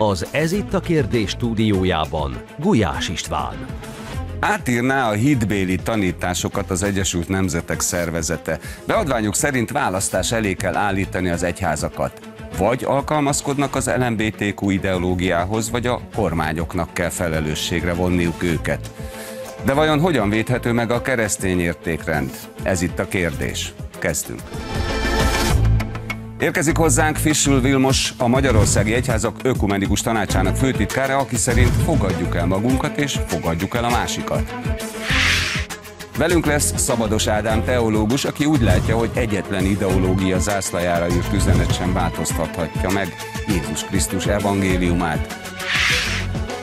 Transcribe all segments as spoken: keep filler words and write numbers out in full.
Az Ez itt a kérdés stúdiójában Gulyás István. Átírná a hitbéli tanításokat az Egyesült Nemzetek Szervezete. Beadványuk szerint választás elé kell állítani az egyházakat. Vagy alkalmazkodnak az el em bé té kú ideológiához, vagy a kormányoknak kell felelősségre vonniuk őket. De vajon hogyan védhető meg a keresztény értékrend? Ez itt a kérdés. Kezdünk! Érkezik hozzánk Fischl Vilmos, a Magyarországi Egyházak Ökumenikus Tanácsának főtitkára, aki szerint fogadjuk el magunkat és fogadjuk el a másikat. Velünk lesz Szabados Ádám teológus, aki úgy látja, hogy egyetlen ideológia zászlajára írt üzenet sem változtathatja meg Jézus Krisztus evangéliumát.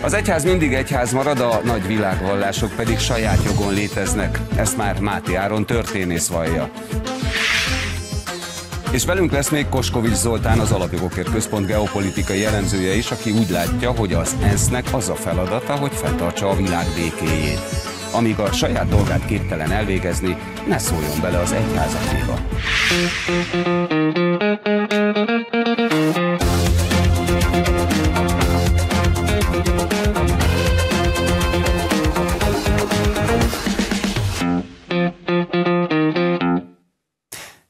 Az egyház mindig egyház marad, a nagy világvallások pedig saját jogon léteznek. Ezt már Máté Áron történész vallja. És velünk lesz még Koskovics Zoltán, az Alapjogokért Központ geopolitikai elemzője is, aki úgy látja, hogy az ensznek az a feladata, hogy fenntartsa a világ békéjét. Amíg a saját dolgát képtelen elvégezni, ne szóljon bele az egyházakéba.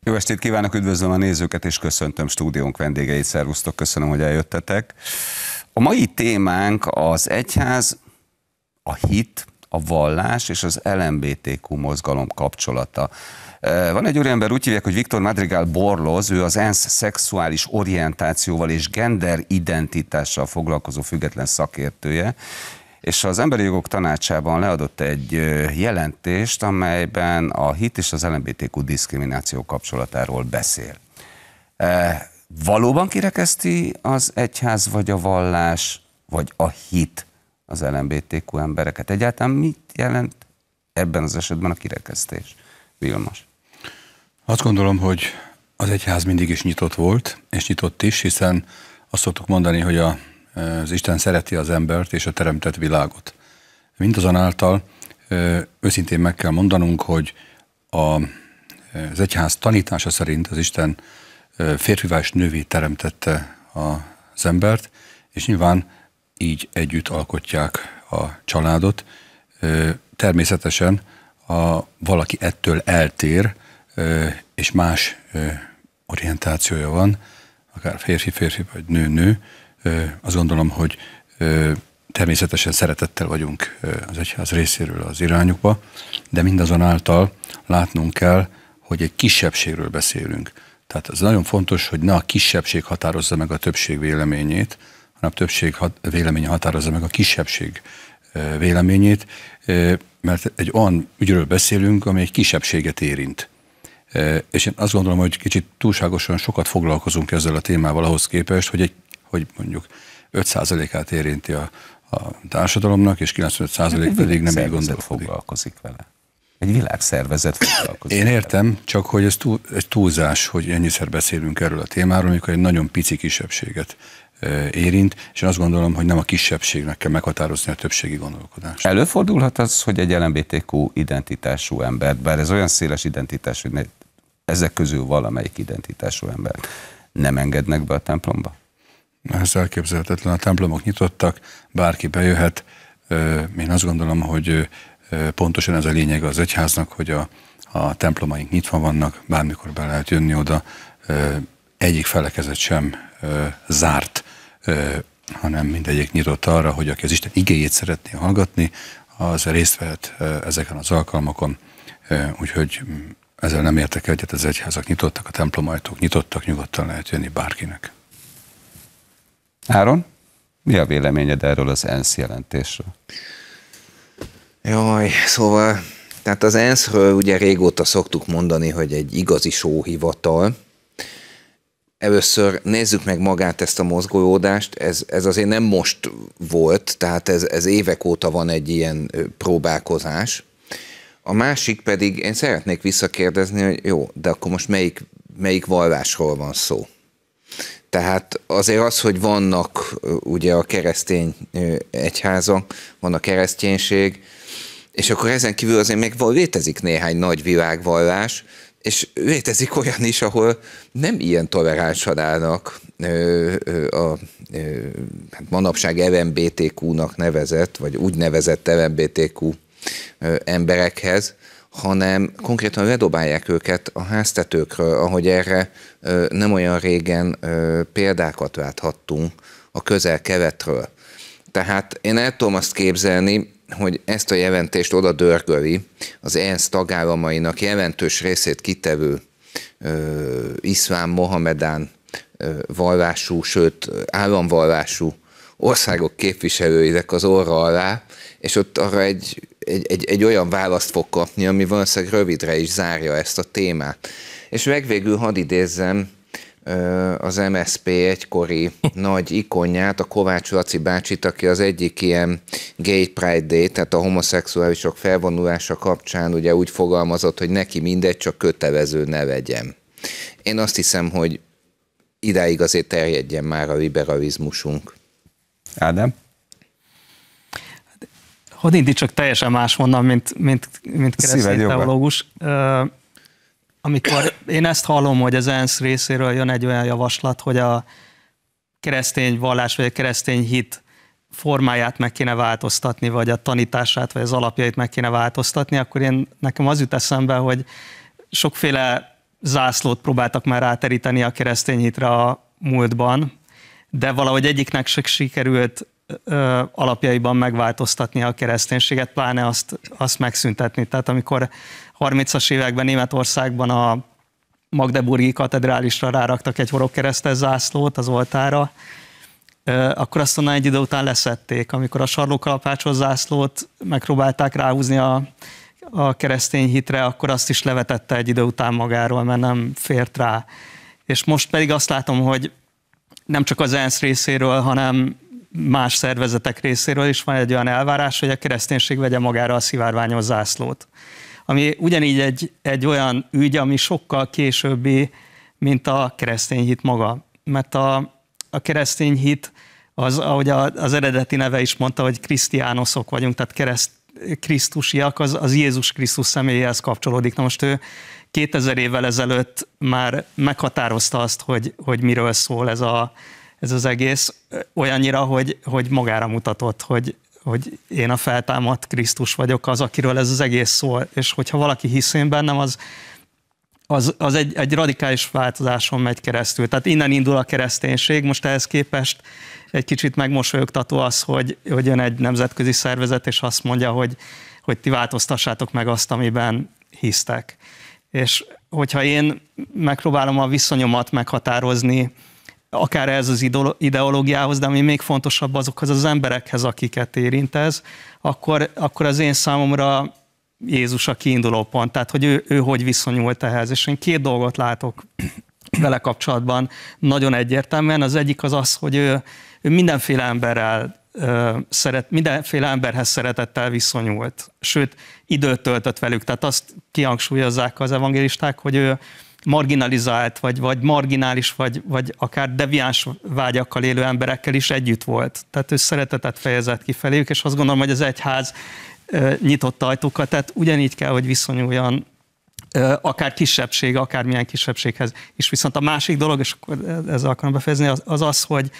Jó estét kívánok, üdvözlöm a nézőket, és köszöntöm stúdiónk vendégeit, szervusztok, köszönöm, hogy eljöttetek. A mai témánk az egyház, a hit, a vallás és az el em bé té kú mozgalom kapcsolata. Van egy úriember, úgy hívják, hogy Víctor Madrigal-Borloz, ő az ENSZ szexuális orientációval és genderidentitással foglalkozó független szakértője, és az Emberi Jogok Tanácsában leadott egy jelentést, amelyben a hit és az el em bé té kú diszkrimináció kapcsolatáról beszél. E, valóban kirekeszti az egyház, vagy a vallás, vagy a hit az el em bé té kú embereket? Egyáltalán mit jelent ebben az esetben a kirekesztés? Vilmos. Azt gondolom, hogy az egyház mindig is nyitott volt, és nyitott is, hiszen azt szoktuk mondani, hogy a az Isten szereti az embert és a teremtett világot. Mindazonáltal őszintén meg kell mondanunk, hogy a, az egyház tanítása szerint az Isten férfivá és nővé teremtette az embert, és nyilván így együtt alkotják a családot. Természetesen a, valaki ettől eltér, és más orientációja van, akár férfi-férfi vagy nő-nő. Azt gondolom, hogy természetesen szeretettel vagyunk az egyház részéről az irányukba, de mindazonáltal látnunk kell, hogy egy kisebbségről beszélünk. Tehát ez nagyon fontos, hogy ne a kisebbség határozza meg a többség véleményét, hanem a többség véleménye határozza meg a kisebbség véleményét, mert egy olyan ügyről beszélünk, ami egy kisebbséget érint. És én azt gondolom, hogy kicsit túlságosan sokat foglalkozunk ezzel a témával ahhoz képest, hogy egy hogy mondjuk öt százalékát érinti a, a társadalomnak, és kilencvenöt százalék pedig nem így gondolkodik. Foglalkozik vele. Egy világszervezet foglalkozik. Én értem, vele. Csak hogy ez túl, egy túlzás, hogy ennyiszer beszélünk erről a témáról, amikor egy nagyon pici kisebbséget e, érint, és én azt gondolom, hogy nem a kisebbségnek kell meghatározni a többségi gondolkodást. Előfordulhat az, hogy egy el em bé té kú identitású ember, bár ez olyan széles identitás, hogy ne, ezek közül valamelyik identitású ember nem engednek be a templomba? Ez elképzelhetetlen, a templomok nyitottak, bárki bejöhet. Én azt gondolom, hogy pontosan ez a lényeg az egyháznak, hogy a, a templomaink nyitva vannak, bármikor be lehet jönni oda. Egyik felekezet sem zárt, hanem mindegyik nyitott arra, hogy aki az Isten igéjét szeretné hallgatni, az részt vehet ezeken az alkalmakon. Úgyhogy ezzel nem értek egyet, az egyházak nyitottak, a templomajtók nyitottak, nyugodtan lehet jönni bárkinek. Áron, mi a véleményed erről az ENSZ jelentésről? Jaj, szóval, tehát az enszről ugye régóta szoktuk mondani, hogy egy igazi sóhivatal. Először nézzük meg magát ezt a mozgolódást, ez, ez azért nem most volt, tehát ez, ez évek óta van egy ilyen próbálkozás. A másik pedig, én szeretnék visszakérdezni, hogy jó, de akkor most melyik, melyik vallásról van szó? Tehát azért az, hogy vannak ugye a keresztény egyházak, van a kereszténység, és akkor ezen kívül azért még létezik néhány nagy világvallás, És létezik olyan is, ahol nem ilyen toleránsan állnak a manapság el em bé té kú-nak nevezett, vagy úgy nevezett el em bé té kú emberekhez, hanem konkrétan ledobálják őket a háztetőkről, ahogy erre nem olyan régen példákat láthattunk a közel-keletről. Tehát én el tudom azt képzelni, hogy ezt a jelentést oda dörgöli az ENSZ tagállamainak jelentős részét kitevő ö, iszlám, mohamedán ö, vallású, sőt államvallású országok képviselőinek az orra alá, és ott arra egy, egy, egy, egy olyan választ fog kapni, ami valószínűleg rövidre is zárja ezt a témát. És legvégül hadd idézzem az em es zé pé egykori nagy ikonját, a Kovács Laci bácsit, aki az egyik ilyen Gay Pride Day, tehát a homoszexuálisok felvonulása kapcsán ugye úgy fogalmazott, hogy neki mindegy, csak kötelező ne legyen. Én azt hiszem, hogy idáig azért terjedjen már a liberalizmusunk. Ádám? Hadd indítsak teljesen másmondan, mint, mint, mint keresztény teológus. Amikor én ezt hallom, hogy az ENSZ részéről jön egy olyan javaslat, hogy a keresztény vallás vagy a keresztény hit formáját meg kéne változtatni, vagy a tanítását, vagy az alapjait meg kéne változtatni, akkor én, nekem az jut eszembe, hogy sokféle zászlót próbáltak már ráteríteni a keresztény hitre a múltban, de valahogy egyiknek se sikerült ö, alapjaiban megváltoztatni a kereszténységet, pláne azt, azt megszüntetni. Tehát amikor harmincas években Németországban a Magdeburgi katedrálisra ráraktak egy horogkeresztes zászlót az oltára, akkor azt onnan egy idő után leszették. Amikor a sarlókalapácsos zászlót megpróbálták ráhúzni a, a keresztény hitre, akkor azt is levetette egy idő után magáról, mert nem fért rá. És most pedig azt látom, hogy nem csak az ENSZ részéről, hanem más szervezetek részéről is van egy olyan elvárás, hogy a kereszténység vegye magára a szivárványos zászlót. Ami ugyanígy egy, egy olyan ügy, ami sokkal későbbi, mint a keresztény hit maga. Mert a, a keresztény hit, az, ahogy az eredeti neve is mondta, hogy krisztiánoszok vagyunk, tehát kereszt, krisztusiak, az, az Jézus Krisztus személyéhez kapcsolódik. Na most ő kétezer évvel ezelőtt már meghatározta azt, hogy, hogy miről szól ez, a, ez az egész, olyannyira, hogy, hogy magára mutatott, hogy hogy én a feltámadt Krisztus vagyok az, akiről ez az egész szól, és hogyha valaki hisz én bennem, az, az, az egy, egy radikális változáson megy keresztül. Tehát innen indul a kereszténység, most ehhez képest egy kicsit megmosolyogtató az, hogy, hogy jön egy nemzetközi szervezet, és azt mondja, hogy, hogy ti változtassátok meg azt, amiben hisztek. És hogyha én megpróbálom a viszonyomat meghatározni, akár ez az ideológiához, de ami még fontosabb azokhoz az emberekhez, akiket érint ez, akkor, akkor az én számomra Jézus a kiinduló pont, tehát hogy ő, ő hogy viszonyult ehhez. És én két dolgot látok vele kapcsolatban nagyon egyértelműen. Az egyik az az, hogy ő, ő mindenféle emberrel szeret, mindenféle emberhez szeretettel viszonyult, sőt időt töltött velük, tehát azt kihangsúlyozzák az evangélisták, hogy ő marginalizált, vagy, vagy marginális, vagy, vagy akár deviáns vágyakkal élő emberekkel is együtt volt. Tehát ő szeretetet fejezett ki feléjük, és azt gondolom, hogy az egyház nyitott ajtókat, tehát ugyanígy kell, hogy viszonyuljon akár kisebbség, akár milyen kisebbséghez is. Viszont a másik dolog, és akkor ezzel akarom befejezni, az az, hogy,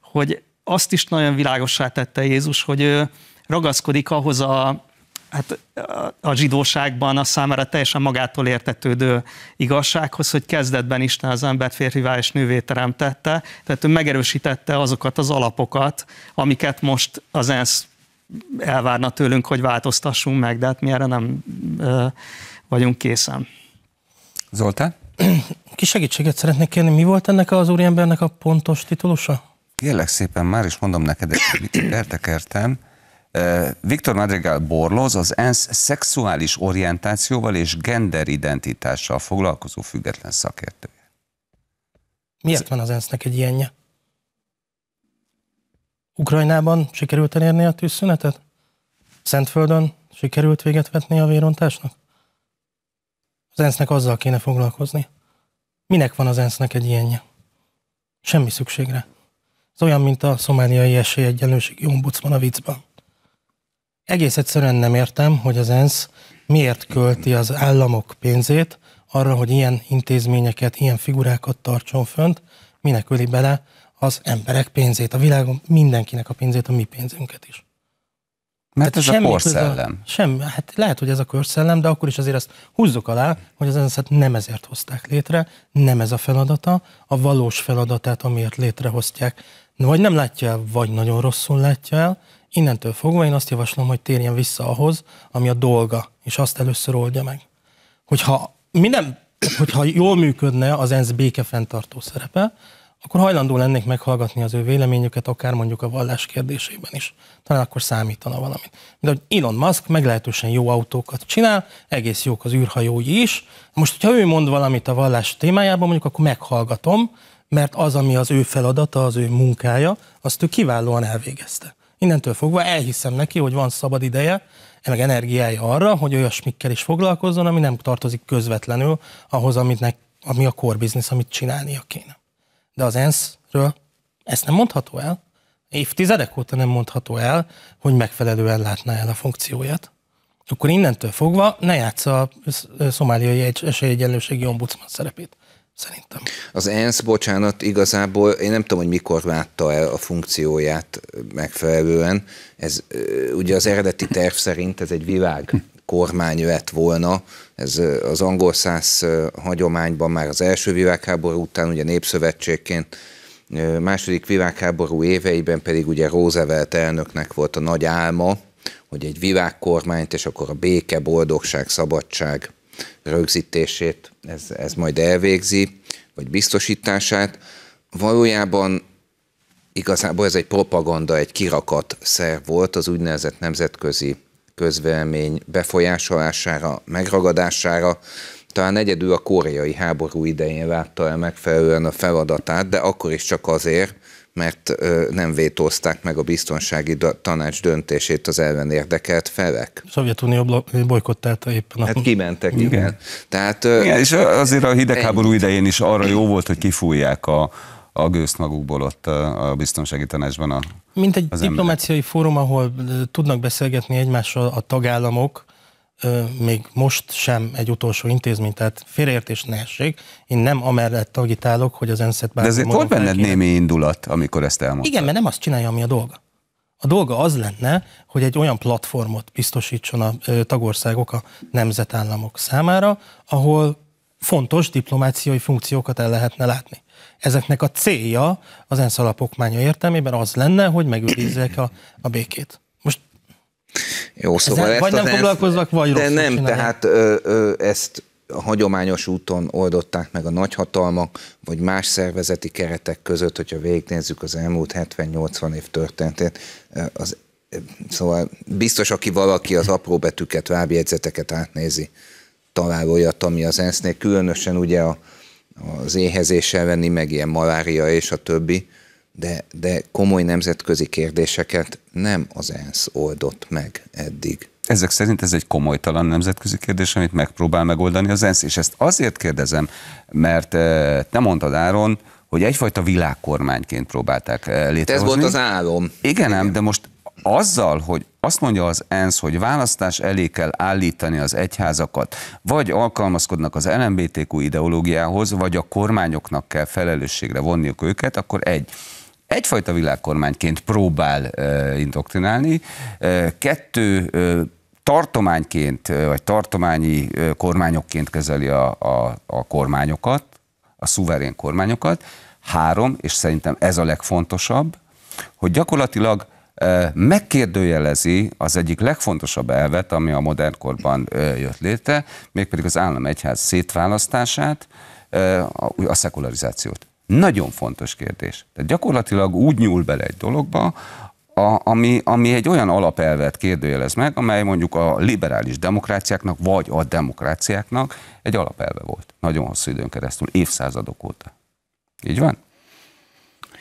hogy azt is nagyon világossá tette Jézus, hogy ő ragaszkodik ahhoz a hát a zsidóságban a számára teljesen magától értetődő igazsághoz, hogy kezdetben Isten az embert férfivá és nővé teremtette, tehát ő megerősítette azokat az alapokat, amiket most az ENSZ elvárna tőlünk, hogy változtassunk meg, de hát mi erre nem ö, vagyunk készen. Zoltán? Kis segítséget szeretnék kérni, mi volt ennek az úriembernek a pontos titulusa? Kérlek szépen, már is mondom neked, hogy eltekertem. Víctor Madrigal-Borloz, az ENSZ szexuális orientációval és genderidentitással foglalkozó független szakértője. Miért van az ENSZ-nek egy ilyenje? Ukrajnában sikerült elérni a tűzszünetet? Szentföldön sikerült véget vetni a vérontásnak? Az ENSZ-nek azzal kéne foglalkozni. Minek van az ENSZ-nek egy ilyenje? Semmi szükségre. Ez olyan, mint a szomáliai esélyegyenlőségi ombudsman a viccben. Egész egyszerűen nem értem, hogy az ENSZ miért költi az államok pénzét arra, hogy ilyen intézményeket, ilyen figurákat tartson fönt, minek öli bele az emberek pénzét, a világon mindenkinek a pénzét, a mi pénzünket is. Mert hát ez a korszellem. Semmi, hát lehet, hogy ez a korszellem, de akkor is azért ezt húzzuk alá, hogy az enszet nem ezért hozták létre, nem ez a feladata, a valós feladatát, amiért létrehoztják. Vagy nem látja el, vagy nagyon rosszul látja el. Innentől fogva én azt javaslom, hogy térjen vissza ahhoz, ami a dolga, és azt először oldja meg. Hogyha, mi nem, hogyha jól működne az ENSZ békefenntartó szerepe, akkor hajlandó lennék meghallgatni az ő véleményüket, akár mondjuk a vallás kérdésében is. Talán akkor számítana valamit. De hogy Elon Musk meglehetősen jó autókat csinál, egész jók az űrhajói is. Most, hogyha ő mond valamit a vallás témájában, mondjuk akkor meghallgatom, mert az, ami az ő feladata, az ő munkája, azt ő kiválóan elvégezte. Innentől fogva elhiszem neki, hogy van szabad ideje, meg energiája arra, hogy olyasmikkel is foglalkozzon, ami nem tartozik közvetlenül ahhoz, amit nek, ami a core business, amit csinálnia kéne. De az enszről ezt nem mondható el. Évtizedek óta nem mondható el, hogy megfelelően látná el a funkcióját. Akkor innentől fogva ne játsza a szomáliai esélyegyenlőségi ombudsman szerepét. Szerintem. Az ENSZ, bocsánat, igazából én nem tudom, hogy mikor látta el a funkcióját megfelelően. Ez ugye az eredeti terv szerint ez egy világkormány lett volna. Ez az angolszász hagyományban már az első világháború után, ugye népszövetségként, második világháború éveiben pedig ugye Roosevelt elnöknek volt a nagy álma, hogy egy világkormányt, és akkor a béke, boldogság, szabadság rögzítését, ez, ez majd elvégzi, vagy biztosítását. Valójában igazából ez egy propaganda, egy kirakat szerv volt az úgynevezett nemzetközi közvélemény befolyásolására, megragadására. Talán egyedül a koreai háború idején látta el megfelelően a feladatát, de akkor is csak azért, mert nem vétózták meg a biztonsági tanács döntését az ellenérdekelt felek. A Szovjetunió bojkottálta éppen. A... Hát kimentek, igen. igen. Tehát, igen, és azért a hidegháború ennyi. idején is arra jó volt, hogy kifújják a, a gőzt magukból ott a biztonsági tanácsban a Mint egy diplomáciai emberek. fórum, ahol tudnak beszélgetni egymással a tagállamok, még most sem egy utolsó intézmény, tehát félreértés ne essék. Én nem amellett agitálok, hogy az enszet bármi. De ezért volt benned némi indulat, amikor ezt elmondtad. Igen, mert nem azt csinálja, ami a dolga. A dolga az lenne, hogy egy olyan platformot biztosítson a tagországok a nemzetállamok számára, ahol fontos diplomáciai funkciókat el lehetne látni. Ezeknek a célja az ENSZ alapokmánya értelmében az lenne, hogy megőrizzék a, a békét. Jó, szóval ezt vagy nem foglalkoznak, vagy rosszul csinálják. De nem, tehát ö, ö, ezt a hagyományos úton oldották meg a nagyhatalmak, vagy más szervezeti keretek között, hogyha végignézzük az elmúlt hetven-nyolcvan év történetét. Az, szóval biztos, aki valaki az apró betűket, lábjegyzeteket átnézi, talál olyat, ami az ensznél, különösen ugye a, az éhezés elleni, meg ilyen malária és a többi, De, de komoly nemzetközi kérdéseket nem az ENSZ oldott meg eddig. Ezek szerint ez egy komolytalan nemzetközi kérdés, amit megpróbál megoldani az ENSZ, és ezt azért kérdezem, mert te mondtad, Áron, hogy egyfajta világkormányként próbálták létrehozni. Ez volt az álom. Igen, ám, de most azzal, hogy azt mondja az ENSZ, hogy választás elé kell állítani az egyházakat, vagy alkalmazkodnak az el em bé té kú ideológiához, vagy a kormányoknak kell felelősségre vonniuk őket, akkor egy. Egyfajta világkormányként próbál uh, indoktrinálni, uh, kettő uh, tartományként, uh, vagy tartományi uh, kormányokként kezeli a, a, a kormányokat, a szuverén kormányokat, három, és szerintem ez a legfontosabb, hogy gyakorlatilag uh, megkérdőjelezi az egyik legfontosabb elvet, ami a modern korban uh, jött létre, mégpedig az állam-egyház szétválasztását, uh, a, a szekularizációt. Nagyon fontos kérdés. Tehát gyakorlatilag úgy nyúl bele egy dologba, a, ami, ami egy olyan alapelvet kérdőjelez meg, amely mondjuk a liberális demokráciáknak, vagy a demokráciáknak egy alapelve volt. Nagyon hosszú időn keresztül, évszázadok óta. Így van?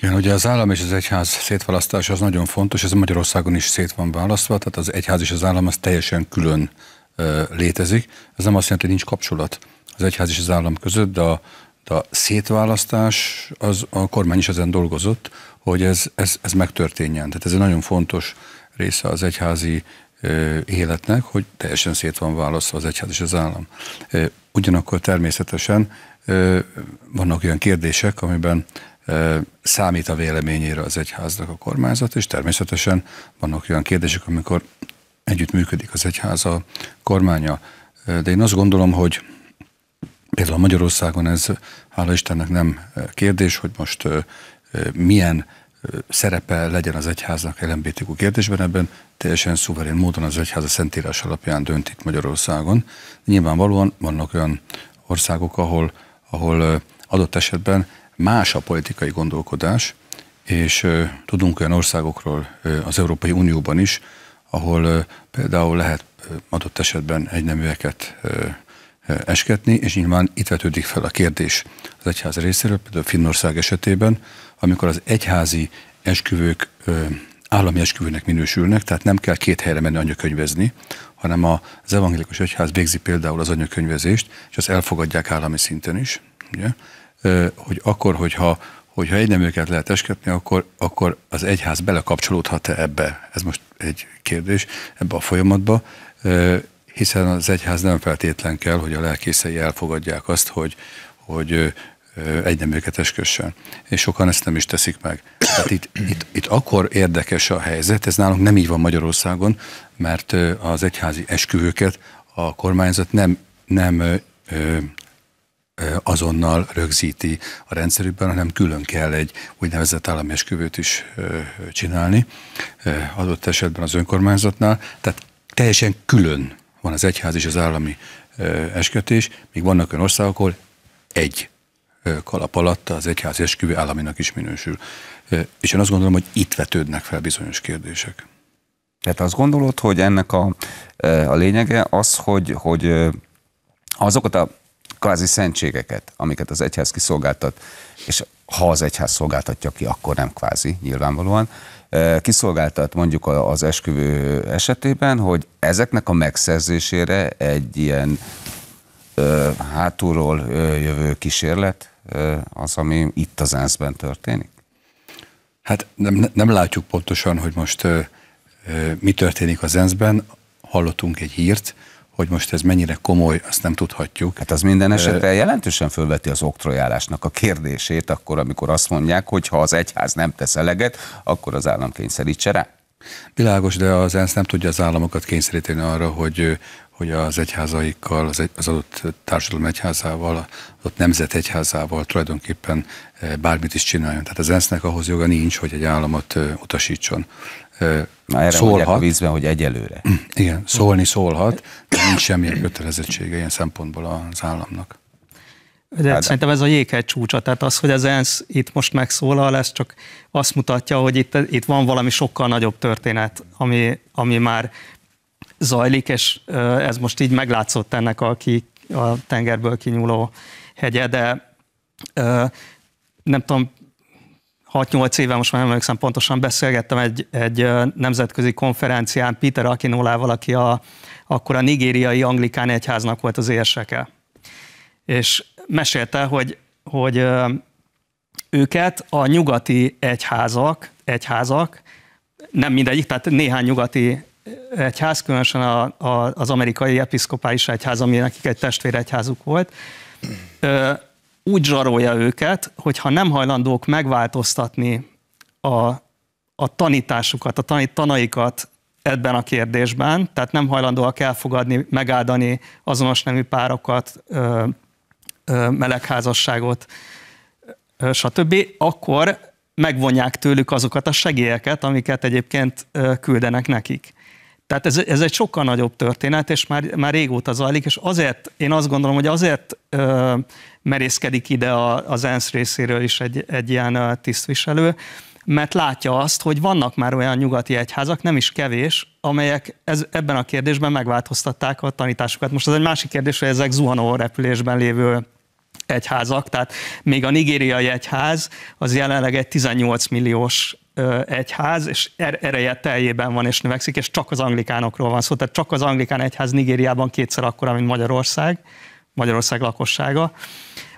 Igen, ugye az állam és az egyház szétválasztása az nagyon fontos, ez Magyarországon is szét van választva, tehát az egyház és az állam az teljesen külön ö, létezik. Ez nem azt jelenti, hogy nincs kapcsolat az egyház és az állam között, de a De a szétválasztás, az, a kormány is ezen dolgozott, hogy ez, ez, ez megtörténjen. Tehát ez egy nagyon fontos része az egyházi ö, életnek, hogy teljesen szét van választva az egyház és az állam. Ö, Ugyanakkor természetesen vannak olyan kérdések, amiben számít a véleményére az egyháznak a kormányzat, és természetesen vannak olyan kérdések, amikor együtt működik az egyház a kormánya. De én azt gondolom, hogy például Magyarországon ez, hála Istennek, nem kérdés, hogy most milyen szerepe legyen az egyháznak el em bé té kú kérdésben, ebben teljesen szuverén módon az egyház a szentírás alapján dönt itt Magyarországon. Nyilvánvalóan vannak olyan országok, ahol, ahol adott esetben más a politikai gondolkodás, és tudunk olyan országokról az Európai Unióban is, ahol például lehet adott esetben egyneműeket esketni, és nyilván itt vetődik fel a kérdés az egyház részéről, például Finnország esetében, amikor az egyházi esküvők állami esküvőnek minősülnek, tehát nem kell két helyre menni anyakönyvezni, hanem az evangélikus egyház végzi például az anyakönyvezést, és azt elfogadják állami szinten is, ugye? Hogy akkor, hogyha, hogyha egyneműeket lehet esketni, akkor, akkor az egyház belekapcsolódhat-e ebbe? Ez most egy kérdés ebbe a folyamatba, hiszen az egyház nem feltétlen kell, hogy a lelkészei elfogadják azt, hogy, hogy egyneműeket eskössen. És sokan ezt nem is teszik meg. Tehát itt, itt, itt akkor érdekes a helyzet, ez nálunk nem így van Magyarországon, mert az egyházi esküvőket a kormányzat nem, nem azonnal rögzíti a rendszerükben, hanem külön kell egy úgynevezett állami esküvőt is csinálni, adott esetben az önkormányzatnál. Tehát teljesen külön van az egyház és az állami esketés, míg vannak olyan országok, ahol egy kalap alatt az egyházi esküvő államinak is minősül. És én azt gondolom, hogy itt vetődnek fel bizonyos kérdések. Tehát azt gondolod, hogy ennek a, a lényege az, hogy, hogy azokat a kvázi szentségeket, amiket az egyház kiszolgáltat, és ha az egyház szolgáltatja ki, akkor nem kvázi, nyilvánvalóan, kiszolgáltat mondjuk az esküvő esetében, hogy ezeknek a megszerzésére egy ilyen ö, hátulról ö, jövő kísérlet ö, az, ami itt az enszben történik? Hát nem, nem látjuk pontosan, hogy most ö, ö, mi történik az enszben. Hallottunk egy hírt, hogy most ez mennyire komoly, azt nem tudhatjuk. Hát az minden esetre jelentősen fölveti az oktrojálásnak a kérdését, akkor, amikor azt mondják, hogy ha az egyház nem tesz eleget, akkor az állam kényszerítse rá. Világos, de az ENSZ nem tudja az államokat kényszeríteni arra, hogy, hogy az egyházaikkal, az adott társadalom egyházával, az adott nemzet egyházával tulajdonképpen bármit is csináljon. Tehát az ensznek ahhoz joga nincs, hogy egy államot utasítson. Na, erre szólhat a vízben, hogy egyelőre. Igen, szólni szólhat, de nincs semmilyen kötelezettsége ilyen szempontból az államnak. De hát, szerintem ez a jéghegy csúcsa, tehát az, hogy az ENSZ itt most megszólal, ez csak azt mutatja, hogy itt, itt van valami sokkal nagyobb történet, ami, ami már zajlik, és ez most így meglátszott ennek a, ki, a tengerből kinyúló hegye, de nem tudom, hat-nyolc éve, most már nem emlékszem pontosan, beszélgettem egy, egy nemzetközi konferencián Peter Akinolával, aki a, akkor a nigériai anglikán egyháznak volt az érseke. És mesélte, hogy, hogy őket a nyugati egyházak, egyházak, nem mindegyik, tehát néhány nyugati egyház, különösen a, a, az amerikai episzkopális egyház, ami nekik egy testvéregyházuk volt, úgy zsarolja őket, hogy ha nem hajlandók megváltoztatni a, a tanításukat, a tanít, tanaikat ebben a kérdésben, tehát nem hajlandóak elfogadni, megáldani azonos nemű párokat, ö, ö, melegházasságot, ö, stb., akkor megvonják tőlük azokat a segélyeket, amiket egyébként ö, küldenek nekik. Tehát ez, ez egy sokkal nagyobb történet, és már, már régóta zajlik, és azért, én azt gondolom, hogy azért ö, merészkedik ide a, az ENSZ részéről is egy, egy ilyen tisztviselő, mert látja azt, hogy vannak már olyan nyugati egyházak, nem is kevés, amelyek ez, ebben a kérdésben megváltoztatták a tanításukat. Most az egy másik kérdés, hogy ezek zuhanó repülésben lévő egyházak, tehát még a nigériai egyház az jelenleg egy tizennyolc milliós egyház, és ereje teljében van és növekszik, és csak az anglikánokról van szó, tehát csak az anglikán egyház Nigériában kétszer akkora, mint Magyarország, Magyarország lakossága.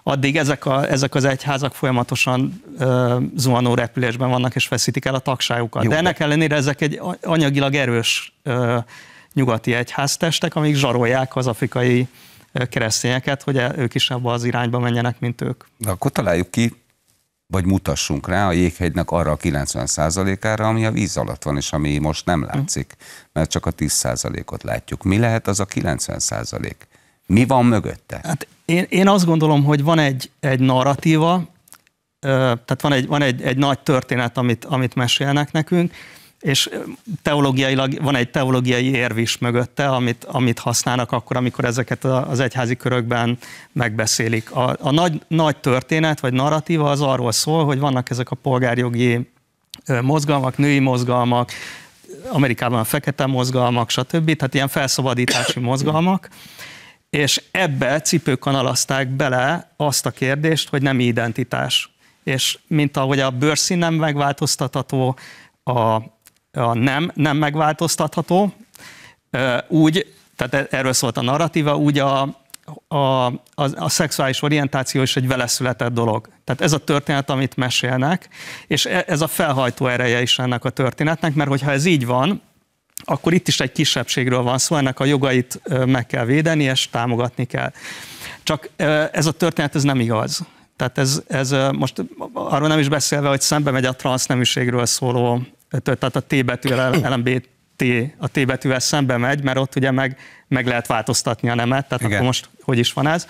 Addig ezek, a, ezek az egyházak folyamatosan ö, zuhanó repülésben vannak, és veszítik el a tagságukat. Jó, de ennek ellenére ezek egy anyagilag erős ö, nyugati egyháztestek, amik zsarolják az afrikai keresztényeket, hogy ők is abba az irányba menjenek, mint ők. De akkor találjuk ki, vagy mutassunk rá a jéghegynek arra a kilencven százalékára, ami a víz alatt van, és ami most nem látszik, mert csak a tíz százalékot látjuk. Mi lehet az a kilencven százalék? Mi van mögötte? Hát én, én azt gondolom, hogy van egy, egy narratíva, tehát van egy, van egy, egy nagy történet, amit, amit mesélnek nekünk, és teológiailag van egy teológiai érv is mögötte, amit, amit használnak akkor, amikor ezeket az egyházi körökben megbeszélik. A, a nagy, nagy történet, vagy narratíva az arról szól, hogy vannak ezek a polgárjogi mozgalmak, női mozgalmak, Amerikában a fekete mozgalmak, stb. Tehát ilyen felszabadítási mozgalmak, és ebbe cipőkanalazták bele azt a kérdést, hogy nemi identitás. És mint ahogy a bőrszín nem megváltoztatható, a A nem, nem megváltoztatható, úgy, tehát erről szólt a narratíva, úgy a, a, a, a szexuális orientáció is egy veleszületett dolog. Tehát ez a történet, amit mesélnek, és ez a felhajtó ereje is ennek a történetnek, mert hogyha ez így van, akkor itt is egy kisebbségről van szó, ennek a jogait meg kell védeni, és támogatni kell. Csak ez a történet, ez nem igaz. Tehát ez, ez most arról nem is beszélve, hogy szembe megy a transzneműségről szóló, tehát a T betűvel, el em bé té, a T betűvel szembe megy, mert ott ugye meg, meg lehet változtatni a nemet, tehát igen. Akkor most hogy is van ez.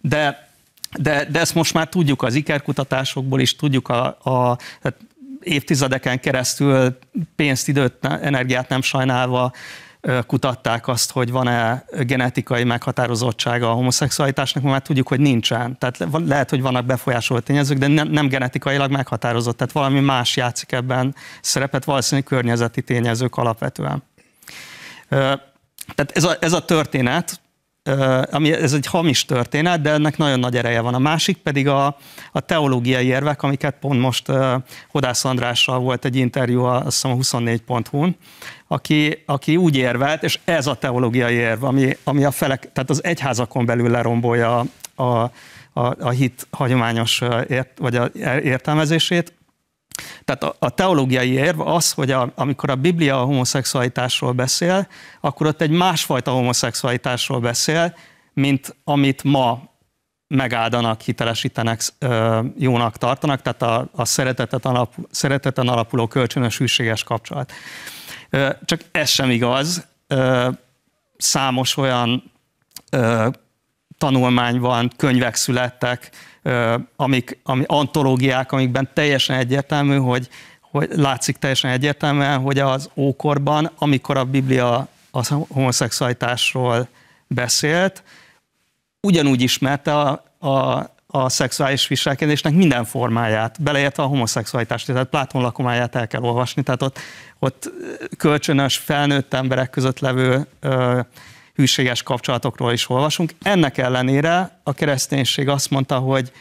De, de, de ezt most már tudjuk az ikerkutatásokból is, tudjuk a, a tehát évtizedeken keresztül pénzt, időt, energiát nem sajnálva kutatták azt, hogy van-e genetikai meghatározottsága a homoszexualitásnak, mert már tudjuk, hogy nincsen. Tehát lehet, hogy vannak befolyásoló tényezők, de nem, nem genetikailag meghatározott. Tehát valami más játszik ebben szerepet, valószínűleg környezeti tényezők alapvetően. Tehát ez a, ez a történet, ami, ez egy hamis történet, de ennek nagyon nagy ereje van. A másik pedig a, a teológiai érvek, amiket pont most Hodász Andrással volt egy interjú, azt hiszem a huszonnégy pont hu-n, aki, aki úgy érvelt, és ez a teológiai érv, ami, ami a felek, tehát az egyházakon belül lerombolja a, a, a hit hagyományos ért, vagy a értelmezését. Tehát a, a teológiai érv az, hogy a, amikor a Biblia a homoszexualitásról beszél, akkor ott egy másfajta homoszexualitásról beszél, mint amit ma megáldanak, hitelesítenek, ö, jónak tartanak, tehát a, a szereteten, alap, szereteten alapuló kölcsönös hűséges kapcsolat. Ö, csak ez sem igaz. Ö, számos olyan ö, tanulmány van, könyvek születtek, amik, ami antológiák, amikben teljesen egyértelmű, hogy, hogy látszik teljesen egyértelműen, hogy az ókorban, amikor a Biblia a homoszexualitásról beszélt, ugyanúgy ismerte a, a, a szexuális viselkedésnek minden formáját, beleértve a homoszexualitást, tehát Plátón lakomáját el kell olvasni, tehát ott, ott kölcsönös, felnőtt emberek között levő ö, hűséges kapcsolatokról is olvasunk. Ennek ellenére a kereszténység azt mondta, hogy,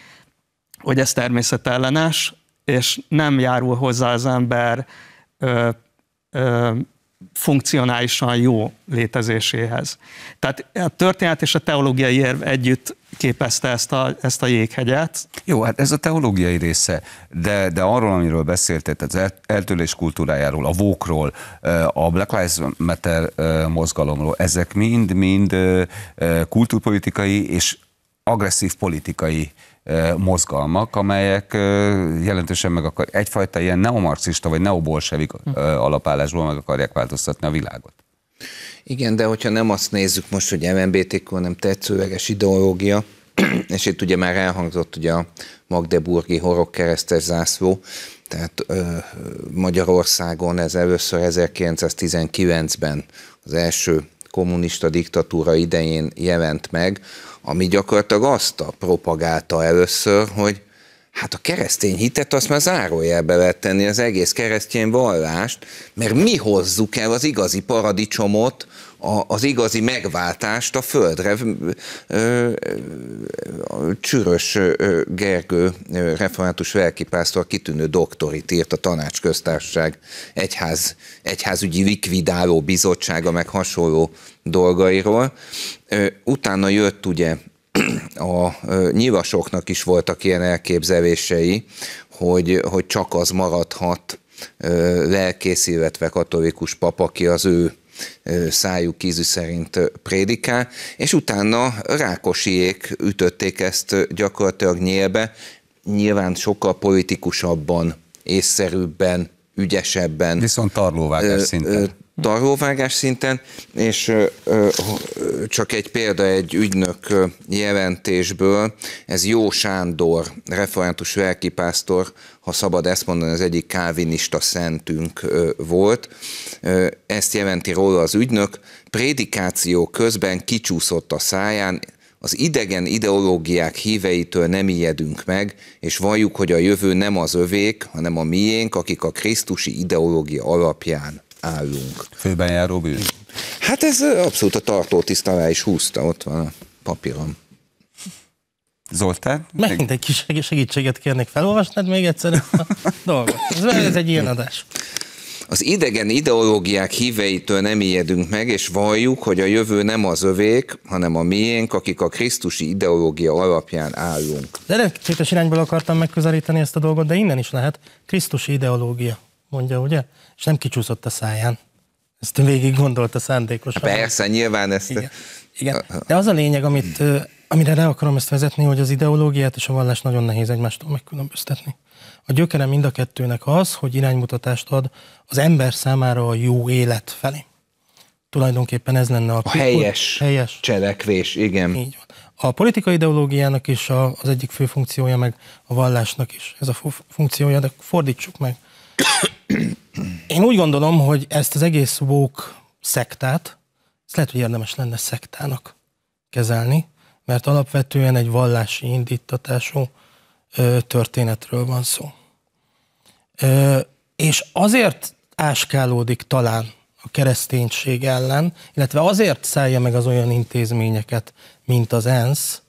hogy ez természetellenes, és nem járul hozzá az ember ö, ö, funkcionálisan jó létezéséhez. Tehát a történet és a teológiai érv együtt képezte ezt a, ezt a jéghegyet. Jó, hát ez a teológiai része, de, de arról, amiről beszéltél, az eltörlés kultúrájáról, a vókról, a Black Lives Matter mozgalomról, ezek mind-mind kultúrpolitikai és agresszív politikai mozgalmak, amelyek jelentősen meg akar, egyfajta ilyen neomarxista vagy neobolsevik alapállásból meg akarják változtatni a világot. Igen, de hogyha nem azt nézzük most, hogy el em bé té kú, hanem tetszőleges ideológia, és itt ugye már elhangzott ugye a magdeburgi horogkeresztes zászló, tehát ö, Magyarországon ez először ezerkilencszáztizenkilencben az első kommunista diktatúra idején jelent meg, ami gyakorlatilag azt a propagálta először, hogy hát a keresztény hitet azt már zárójelbe lehet tenni, az egész keresztény vallást, mert mi hozzuk el az igazi paradicsomot, a, az igazi megváltást a földre. Csűrös Gergő református lelkipásztor kitűnő doktorit írt a Tanácsköztársaság egyház, egyházügyi likvidáló bizottsága meg hasonló dolgairól. Utána jött ugye a nyilasoknak is voltak ilyen elképzelései, hogy, hogy csak az maradhat lelkész, illetve katolikus pap, aki az ő szájuk ízű szerint prédikál, és utána Rákosiék ütötték ezt gyakorlatilag nyélbe, nyilván sokkal politikusabban, észszerűbben, ügyesebben. Viszont tarlóvágás szinten. Tarlóvágás szinten, és csak egy példa egy ügynök jelentésből, ez Jó Sándor, református lelkipásztor, ha szabad ezt mondani, az egyik kálvinista szentünk volt. Ezt jelenti róla az ügynök, prédikáció közben kicsúszott a száján, az idegen ideológiák híveitől nem ijedünk meg, és valljuk, hogy a jövő nem az övék, hanem a miénk, akik a krisztusi ideológia alapján állunk. Főben járó bűn. Hát ez abszolút a tartótisztalá is húzta, ott van a papírom. Zoltán? Megint egy kis segítséget kérnék, felolvasnád még egyszer a dolgot. Ez egy ilyen adás. Az idegen ideológiák híveitől nem ijedünk meg, és valljuk, hogy a jövő nem az övék, hanem a miénk, akik a krisztusi ideológia alapján állunk. De lehetséges irányból akartam megközelíteni ezt a dolgot, de innen is lehet. Krisztusi ideológia, mondja, ugye? És nem kicsúszott a száján. Ezt végig gondolta szándékosan. Persze, nyilván ezt... Igen. Igen. De az a lényeg, amit, amire rá akarom ezt vezetni, hogy az ideológiát és a vallást nagyon nehéz egymástól megkülönböztetni. A gyökere mind a kettőnek az, hogy iránymutatást ad az ember számára a jó élet felé. Tulajdonképpen ez lenne a... a helyes, helyes cselekvés, igen. Így van. A politikai ideológiának is a, az egyik fő funkciója, meg a vallásnak is ez a funkciója, de fordítsuk meg. Én úgy gondolom, hogy ezt az egész woke szektát, ezt lehet, hogy érdemes lenne szektának kezelni, mert alapvetően egy vallási indítatású történetről van szó. És azért áskálódik talán a kereszténység ellen, illetve azért szállja meg az olyan intézményeket, mint az ENSZ,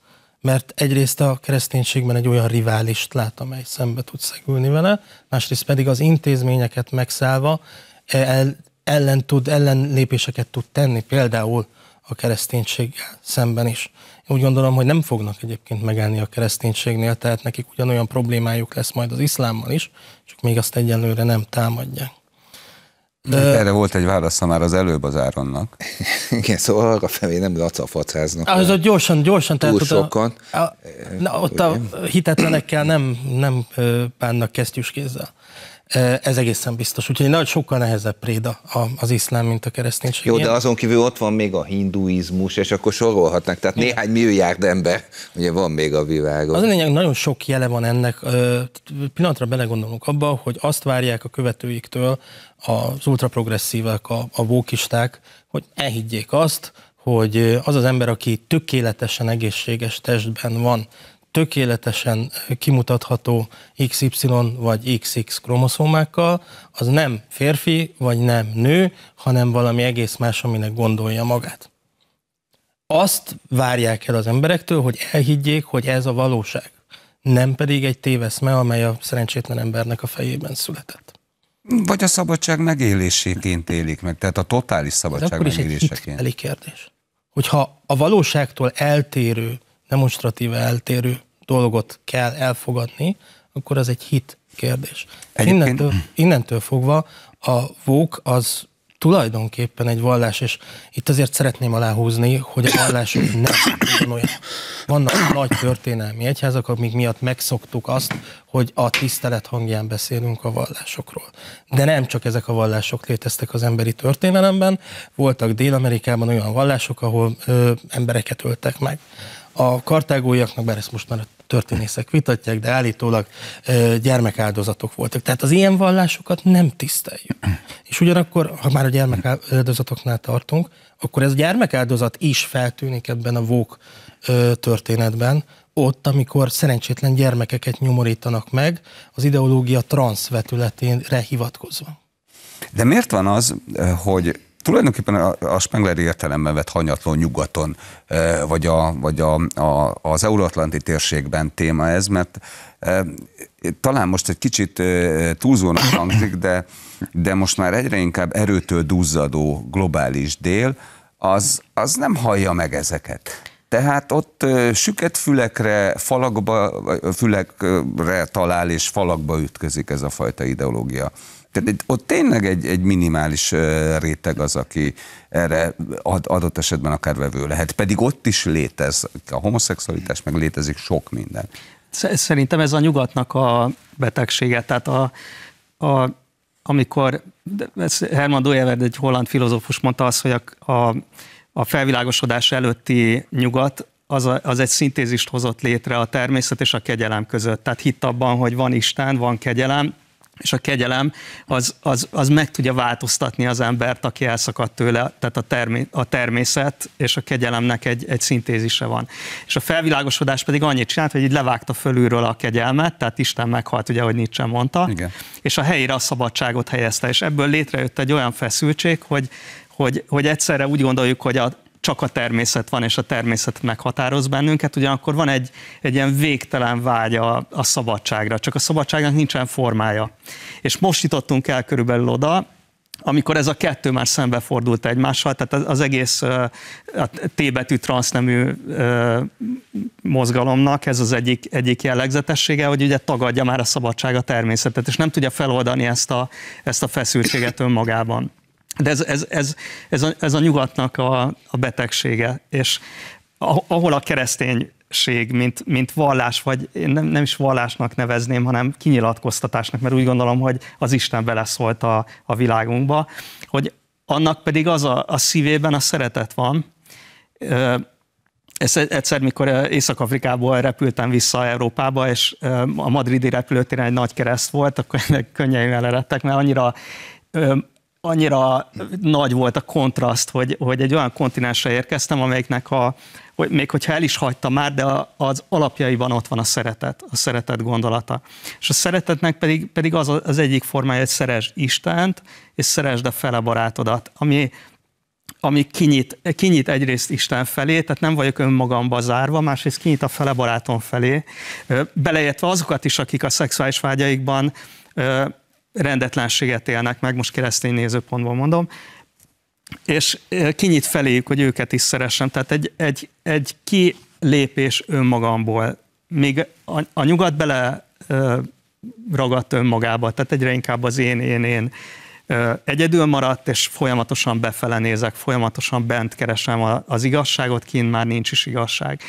mert egyrészt a kereszténységben egy olyan riválist lát, amely szembe tud szegülni vele, másrészt pedig az intézményeket megszállva ellen tud, ellenlépéseket tud tenni, például a kereszténységgel szemben is. Úgy gondolom, hogy nem fognak egyébként megállni a kereszténységnél, tehát nekik ugyanolyan problémájuk lesz majd az iszlámmal is, csak még azt egyelőre nem támadják. De... Erre volt egy válasza már az előbb az Áronnak. Igen, szóval arra felé nem lacafacáznak. Az ott gyorsan, gyorsan. Túl tehát sokan. A, a, na, ott a hitetlenekkel nem, nem bánnak kesztyűskézzel. Ez egészen biztos. Úgyhogy nagyon sokkal nehezebb préda az iszlám, mint a kereszténység. Jó, de azon kívül ott van még a hinduizmus, és akkor sorolhatnak. Tehát igen. Néhány milliárd ember, ugye van még a világon. Az a lényeg, nagyon sok jele van ennek. Pillanatra belegondolunk abba, hogy azt várják a követőiktől az ultraprogresszívek, a, a vókisták, hogy elhiggyék azt, hogy az az ember, aki tökéletesen egészséges testben van, tökéletesen kimutatható iksz ipszilon vagy iksz iksz kromoszómákkal, az nem férfi vagy nem nő, hanem valami egész más, aminek gondolja magát. Azt várják el az emberektől, hogy elhiggyék, hogy ez a valóság, nem pedig egy téveszme, amely a szerencsétlen embernek a fejében született. Vagy a szabadság megéléséként élik meg, tehát a totális szabadság ez megéléseként. Ez akkor is egy hitveli kérdés. Hogyha a valóságtól eltérő, demonstratíve eltérő dolgot kell elfogadni, akkor az egy hit kérdés. Egyébként... Innentől, innentől fogva a woke az tulajdonképpen egy vallás, és itt azért szeretném aláhúzni, hogy a vallások nem olyan. Vannak nagy történelmi egyházak, amik miatt megszoktuk azt, hogy a tisztelet hangján beszélünk a vallásokról. De nem csak ezek a vallások léteztek az emberi történelemben, voltak Dél-Amerikában olyan vallások, ahol ö, embereket öltek meg. A kartágóiaknak, bár ezt most már a történészek vitatják, de állítólag gyermekáldozatok voltak. Tehát az ilyen vallásokat nem tiszteljük. És ugyanakkor, ha már a gyermekáldozatoknál tartunk, akkor ez a gyermekáldozat is feltűnik ebben a woke történetben, ott, amikor szerencsétlen gyermekeket nyomorítanak meg, az ideológia transzvetületére hivatkozva. De miért van az, hogy... Tulajdonképpen a Spengler értelemben vett hanyatló nyugaton, vagy, a, vagy a, a, az euróatlanti térségben téma ez, mert e, talán most egy kicsit e, túlzónak hangzik, de, de most már egyre inkább erőtől duzzadó globális dél, az, az nem hallja meg ezeket. Tehát ott e, süket fülekre, falakba, fülekre talál és falakba ütközik ez a fajta ideológia. Tehát ott tényleg egy, egy minimális réteg az, aki erre adott esetben akár vevő lehet. Pedig ott is létez a homoszexualitás, meg létezik sok minden. Szerintem ez a nyugatnak a betegsége, tehát a, a, amikor Herman Dooyeweerd, egy holland filozófus mondta azt, hogy a, a, a felvilágosodás előtti nyugat, Az, a, az egy szintézist hozott létre a természet és a kegyelem között. Tehát hitt abban, hogy van Isten, van kegyelem, és a kegyelem az, az, az meg tudja változtatni az embert, aki elszakadt tőle, tehát a, termé, a természet és a kegyelemnek egy, egy szintézise van. És a felvilágosodás pedig annyit csinált, hogy így levágta fölülről a kegyelmet, tehát Isten meghalt, ugye, ahogy Nietzsche mondta, igen, és a helyére a szabadságot helyezte, és ebből létrejött egy olyan feszültség, hogy, hogy, hogy egyszerre úgy gondoljuk, hogy a csak a természet van, és a természet meghatároz bennünket, ugyanakkor van egy, egy ilyen végtelen vágy a, a szabadságra, csak a szabadságnak nincsen formája. És most jutottunk el körülbelül oda, amikor ez a kettő már szembefordult egymással, tehát az egész a T betű transznemű mozgalomnak ez az egyik, egyik jellegzetessége, hogy ugye tagadja már a szabadság a természetet, és nem tudja feloldani ezt a, ezt a feszültséget önmagában. De ez, ez, ez, ez, a, ez a nyugatnak a, a betegsége, és ahol a kereszténység, mint, mint vallás, vagy én nem, nem is vallásnak nevezném, hanem kinyilatkoztatásnak, mert úgy gondolom, hogy az Isten beleszólt a, a világunkba, hogy annak pedig az a, a szívében a szeretet van. Ezt egyszer, mikor Észak-Afrikából repültem vissza Európába, és a madridi repülőtéren egy nagy kereszt volt, akkor könnyeimvel eredtek, mert annyira... annyira nagy volt a kontraszt, hogy, hogy egy olyan kontinensre érkeztem, amelyiknek a, hogy még hogyha el is hagyta már, de az alapjaiban ott van a szeretet, a szeretet gondolata. És a szeretetnek pedig, pedig az az egyik formája, hogy szeresd Istent, és szeresd a fele barátodat, ami, ami kinyit, kinyit egyrészt Isten felé, tehát nem vagyok önmagamba zárva, másrészt kinyit a fele barátom felé, beleértve azokat is, akik a szexuális vágyaikban rendetlenséget élnek meg, most keresztény nézőpontból mondom, és kinyit feléjük, hogy őket is szeressem. Tehát egy, egy, egy kilépés önmagamból. Még a, a nyugat bele ö, ragadt önmagába, tehát egyre inkább az én, én, én ö, egyedül maradt, és folyamatosan befele nézek, folyamatosan bent keresem a, az igazságot, kint már nincs is igazság.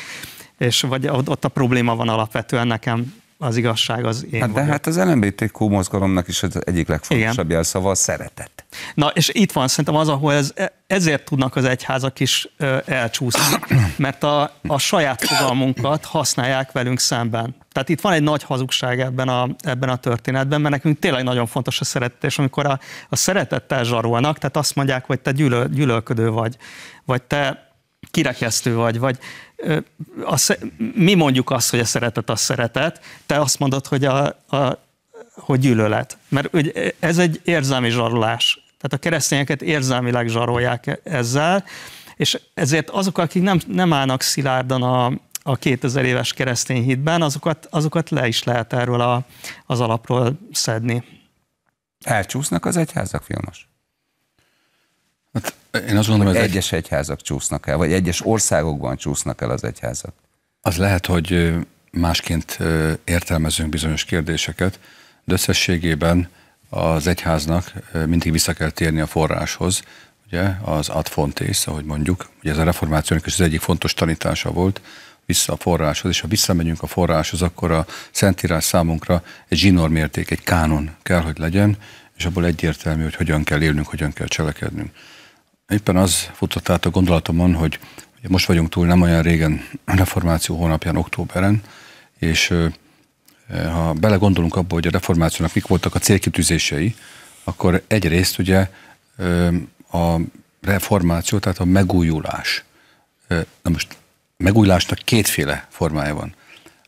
És vagy ott a probléma van alapvetően nekem, az igazság az én hát, de hát az el em bé té kú mozgalomnak is az egyik legfontosabb jelszava a szeretet. Na, és itt van szerintem az, ahol ez, ezért tudnak az egyházak is elcsúszni, mert a, a saját fogalmunkat használják velünk szemben. Tehát itt van egy nagy hazugság ebben a, ebben a történetben, mert nekünk tényleg nagyon fontos a szeretet, és amikor a, a szeretettel zsarolnak, tehát azt mondják, hogy te gyűlöl, gyűlölködő vagy, vagy te kirekesztő vagy, vagy a, mi mondjuk azt, hogy a szeretet a szeretet, te azt mondod, hogy, a, a, hogy gyűlölet. Mert ugye, ez egy érzelmi zsarolás. Tehát a keresztényeket érzelmileg zsarolják ezzel, és ezért azok, akik nem, nem állnak szilárdan a, a kétezer éves keresztény hitben, azokat, azokat le is lehet erről a, az alapról szedni. Elcsúsznak az egyházak, Vilmos? Hát én azt gondolom, hogy egyes egyházak csúsznak el, vagy egyes országokban csúsznak el az egyházak. Az lehet, hogy másként értelmezünk bizonyos kérdéseket, de összességében az egyháznak mindig vissza kell térni a forráshoz, ugye, az ad fontes, ahogy mondjuk, ugye ez a reformációnak is az egyik fontos tanítása volt, vissza a forráshoz, és ha visszamegyünk a forráshoz, akkor a Szentírás számunkra egy zsinórmérték, egy kánon kell, hogy legyen, és abból egyértelmű, hogy hogyan kell élnünk, hogyan kell cselekednünk. Éppen az futott át a gondolatomon, hogy most vagyunk túl nem olyan régen a reformáció hónapján, októberen, és ha belegondolunk abba, hogy a reformációnak mik voltak a célkitűzései, akkor egyrészt ugye a reformáció, tehát a megújulás. Na most megújulásnak kétféle formája van.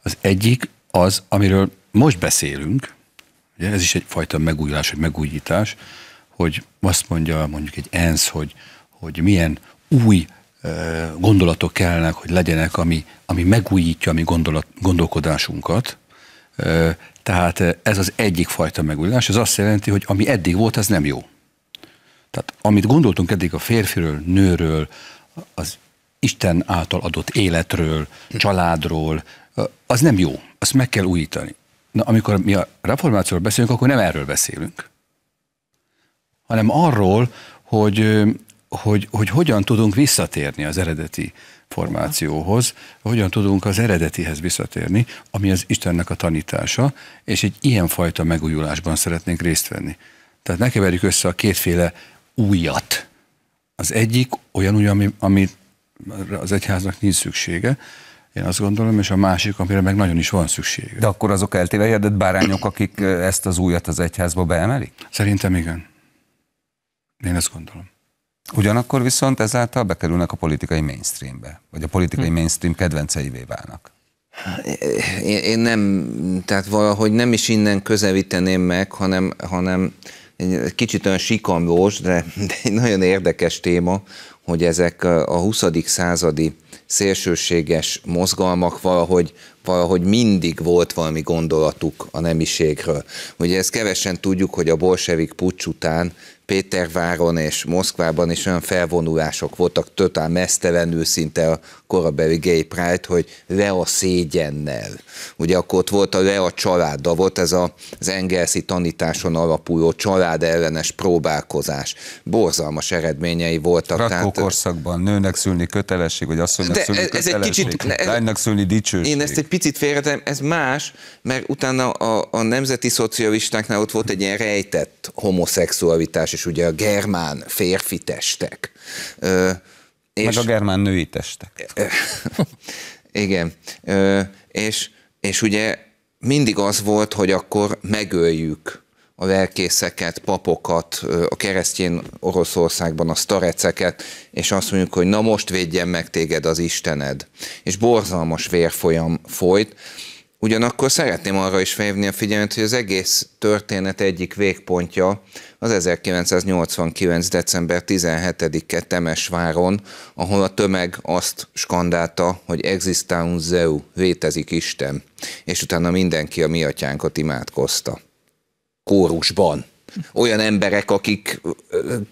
Az egyik az, amiről most beszélünk, ugye ez is egyfajta megújulás, vagy megújítás, hogy azt mondja mondjuk egy ENSZ, hogy, hogy milyen új e, gondolatok kellnek, hogy legyenek, ami, ami megújítja a mi gondolat, gondolkodásunkat. E, tehát ez az egyik fajta megújulás, ez azt jelenti, hogy ami eddig volt, ez nem jó. Tehát amit gondoltunk eddig a férfiről, nőről, az Isten által adott életről, családról, az nem jó, azt meg kell újítani. Na, amikor mi a reformációról beszélünk, akkor nem erről beszélünk, hanem arról, hogy, hogy, hogy hogyan tudunk visszatérni az eredeti formációhoz, hogyan tudunk az eredetihez visszatérni, ami az Istennek a tanítása, és egy ilyenfajta megújulásban szeretnénk részt venni. Tehát ne keverjük össze a kétféle újat. Az egyik olyan új, ami, ami az egyháznak nincs szüksége, én azt gondolom, és a másik, amire meg nagyon is van szüksége. De akkor azok eltéve érdett bárányok, akik ezt az újat az egyházba beemelik? Szerintem igen. Én ezt gondolom. Ugyanakkor viszont ezáltal bekerülnek a politikai mainstreambe, vagy a politikai hm. mainstream kedvenceivé válnak. Én, én nem, tehát valahogy nem is innen közelíteném meg, hanem, hanem egy kicsit olyan sikamlós, de, de egy nagyon érdekes téma, hogy ezek a huszadik századi szélsőséges mozgalmak valahogy, valahogy mindig volt valami gondolatuk a nemiségről. Ugye ezt kevesen tudjuk, hogy a bolsevik puccs után Péterváron és Moszkvában is olyan felvonulások voltak, totál mesztelenül szinte a korabeli gay pride, hogy le a szégyennel. Ugye akkor ott volt a le a családdal, volt ez a, az engelszi tanításon alapuló családellenes próbálkozás. Borzalmas eredményei voltak. Ratkó korszakban nőnek szülni kötelesség, vagy asszonynak de szülni ez kötelesség, egy kicsit, lánynak szülni dicsőség. Én ezt egy picit félretem, ez más, mert utána a, a nemzeti szocialistáknál ott volt egy ilyen rejtett homoszexualitás, és ugye a germán férfi testek. Ö, és meg a germán női testek. Igen. Ö, és, és ugye mindig az volt, hogy akkor megöljük a lelkészeket, papokat, a keresztjén Oroszországban a sztareceket, és azt mondjuk, hogy na most védjen meg téged az Istened. És borzalmas vérfolyam folyt. Ugyanakkor szeretném arra is felhívni a figyelmet, hogy az egész történet egyik végpontja az ezerkilencszáznyolcvankilenc. december tizenhetedike Temesváron, ahol a tömeg azt skandálta, hogy Existáns Zeu, létezik Isten, és utána mindenki a Mi Atyánkot imádkozta. Kórusban. Olyan emberek, akik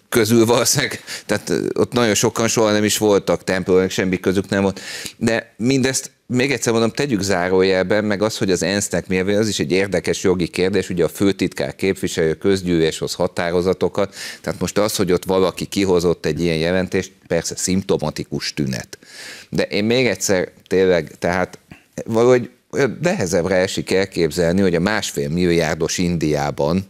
közül valószínűleg, tehát ott nagyon sokan soha nem is voltak templomok, semmi közük nem volt. De mindezt, még egyszer mondom, tegyük zárójelben, meg az, hogy az ENSZ-nek mi, az is egy érdekes jogi kérdés, ugye a főtitkár képviselő közgyűléshoz határozatokat, tehát most az, hogy ott valaki kihozott egy ilyen jelentést, persze szimptomatikus tünet. De én még egyszer tényleg, tehát valahogy nehezebbre esik elképzelni, hogy a másfél milliárdos Indiában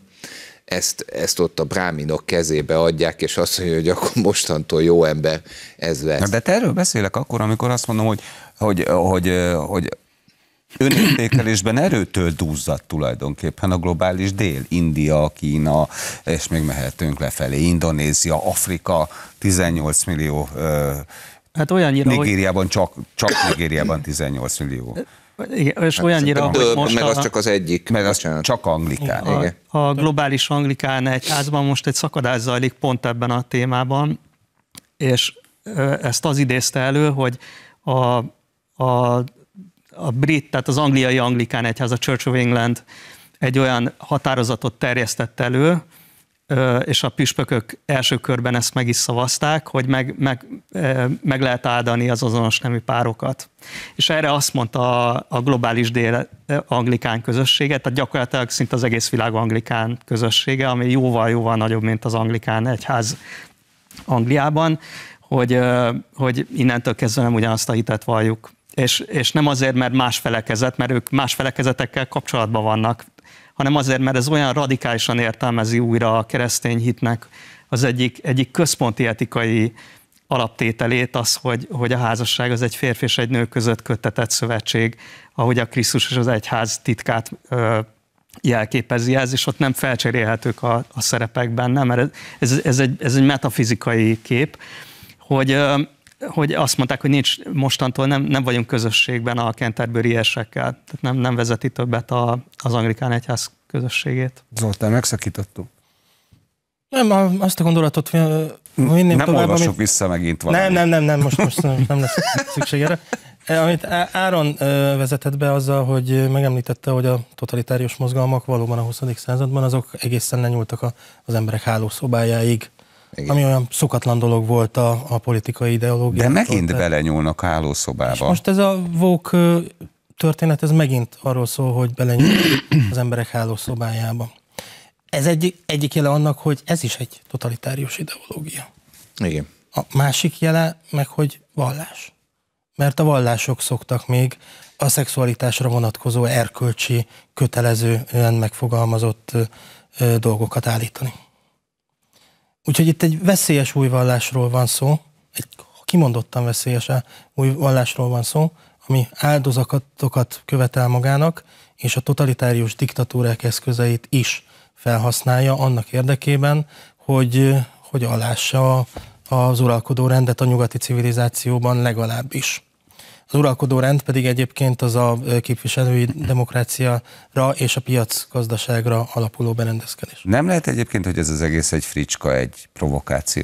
ezt, ezt ott a bráminok kezébe adják, és azt mondja, hogy akkor mostantól jó ember ez lesz. De erről beszélek akkor, amikor azt mondom, hogy, hogy, hogy, hogy önértékelésben erőtől dúzzad tulajdonképpen a globális dél. India, Kína, és még mehetünk lefelé, Indonézia, Afrika, tizennyolc millió, hát olyannyira, Nigériában hogy... csak, csak Nigériában tizennyolc millió. Igen, és hát olyannyira, hogy több, most meg az a, csak az egyik, meg az csak anglikán. A, igen. A globális anglikán egyházban most egy szakadás zajlik pont ebben a témában, és ezt az idézte elő, hogy a, a, a brit, tehát az angliai anglikán egyház, a Church of England egy olyan határozatot terjesztett elő, és a püspökök első körben ezt meg is szavazták, hogy meg, meg, meg lehet áldani az azonos nemű párokat. És erre azt mondta a, a globális dél-anglikán közössége, tehát gyakorlatilag szinte az egész világ anglikán közössége, ami jóval-jóval nagyobb, mint az anglikán egyház Angliában, hogy, hogy innentől kezdve nem ugyanazt a hitet valljuk. És, és nem azért, mert más felekezet, mert ők más felekezetekkel kapcsolatban vannak, hanem azért, mert ez olyan radikálisan értelmezi újra a keresztény hitnek az egyik, egyik központi etikai alaptételét, az, hogy, hogy a házasság az egy férfi és egy nő között köttetett szövetség, ahogy a Krisztus és az egyház titkát ö, jelképezi ez, és ott nem felcserélhetők a, a szerepek benne, mert ez, ez, egy, ez egy metafizikai kép, hogy, ö, hogy azt mondták, hogy nincs, mostantól nem, nem vagyunk közösségben a canterburyesekkel, tehát nem, nem vezeti többet a, az anglikán egyház közösségét. Zoltán, megszakítottuk. Nem, azt a gondolatot vinném nem tovább. Olvasok amit... vissza megint valami. Nem, nem, nem, nem most, most nem lesz szükség erre. Amit Áron vezetett be azzal, hogy megemlítette, hogy a totalitárius mozgalmak valóban a huszadik században azok egészen lenyúltak a, az emberek hálószobájáig. Igen. Ami olyan szokatlan dolog volt a, a politikai ideológia. De megint belenyúlnak a hálószobába. Most ez a woke történet, ez megint arról szól, hogy belenyúlnak az emberek hálószobájába. Ez egy, egyik jele annak, hogy ez is egy totalitárius ideológia. Igen. A másik jele meg, hogy vallás. Mert a vallások szoktak még a szexualitásra vonatkozó erkölcsi, kötelezően megfogalmazott ö, dolgokat állítani. Úgyhogy itt egy veszélyes új vallásról van szó, egy kimondottan veszélyes új vallásról van szó, ami áldozatokat követel magának, és a totalitárius diktatúrák eszközeit is felhasználja annak érdekében, hogy, hogy alássa az uralkodó rendet a nyugati civilizációban legalábbis. Az uralkodó rend pedig egyébként az a képviselői demokráciára és a piacgazdaságra alapuló berendezkedés. Nem lehet egyébként, hogy ez az egész egy fricska, egy provokáció?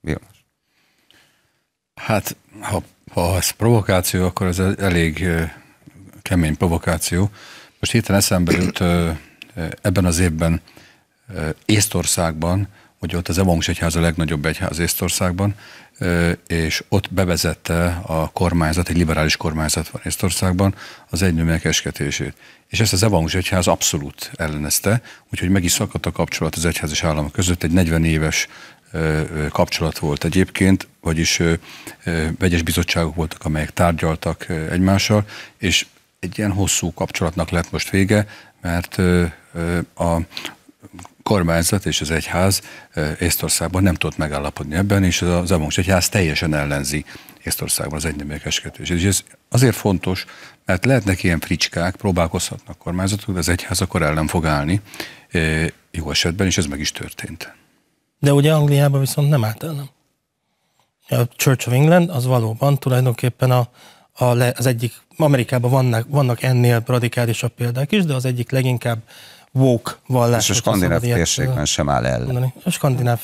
Vilmos? Hát, ha, ha ez provokáció, akkor ez elég kemény provokáció. Most héten eszembe jut ebben az évben Észtországban, hogy ott az evangélikus egyház a legnagyobb egyház Észtországban, és ott bevezette a kormányzat, egy liberális kormányzat van Észtországban, az egynőműek esketését. És ezt az evangélikus egyház abszolút ellenezte, úgyhogy meg is szakadt a kapcsolat az egyház és állam között, egy negyven éves kapcsolat volt egyébként, vagyis vegyes bizottságok voltak, amelyek tárgyaltak egymással, és egy ilyen hosszú kapcsolatnak lett most vége, mert a kormányzat és az egyház Észtországban nem tudott megállapodni ebben, és az evangélikus egyház teljesen ellenzi Észtországban az egyneműek esketését. És ez azért fontos, mert lehetnek ilyen fricskák, próbálkozhatnak kormányzatok, de az egyház akkor ellen fog állni jó esetben, és ez meg is történt. De ugye Angliában viszont nem állt ellen. A Church of England az valóban tulajdonképpen a, a le, az egyik, Amerikában vannak, vannak ennél radikálisabb példák is, de az egyik leginkább woke vallás. És a skandináv térségben sem áll ellen. A skandináv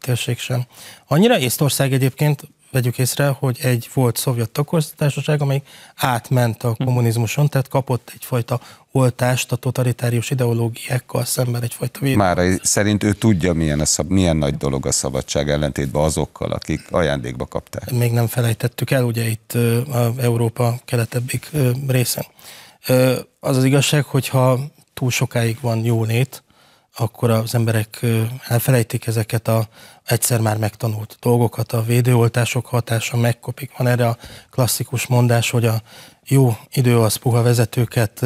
térség sem. Annyira Észtország egyébként, vegyük észre, hogy egy volt szovjet tagköztársaság, amely átment a kommunizmuson, tehát kapott egyfajta oltást a totalitárius ideológiákkal szemben, egyfajta védelmet. Mára szerint ő tudja, milyen, a szab, milyen nagy dolog a szabadság ellentétben azokkal, akik ajándékba kapták. Még nem felejtettük el, ugye itt a Európa keletebbik részen. Az az igazság, hogyha túl sokáig van jólét, akkor az emberek elfelejtik ezeket a egyszer már megtanult dolgokat, a védőoltások hatása megkopik. Van erre a klasszikus mondás, hogy a jó idő az puha vezetőket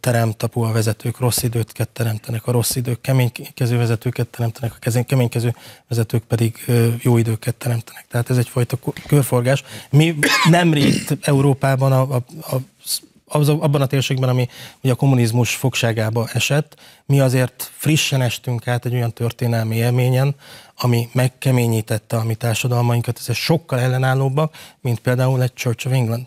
teremt, a puha vezetők rossz időket teremtenek, a rossz idők keménykező vezetőket teremtenek, a keménykező vezetők pedig jó időket teremtenek. Tehát ez egyfajta körforgás. Mi nemrég Európában a, a, a abban a térségben, ami ugye a kommunizmus fogságába esett, mi azért frissen estünk át egy olyan történelmi élményen, ami megkeményítette a mi társadalmainkat, ez sokkal ellenállóbbak, mint például egy Church of England,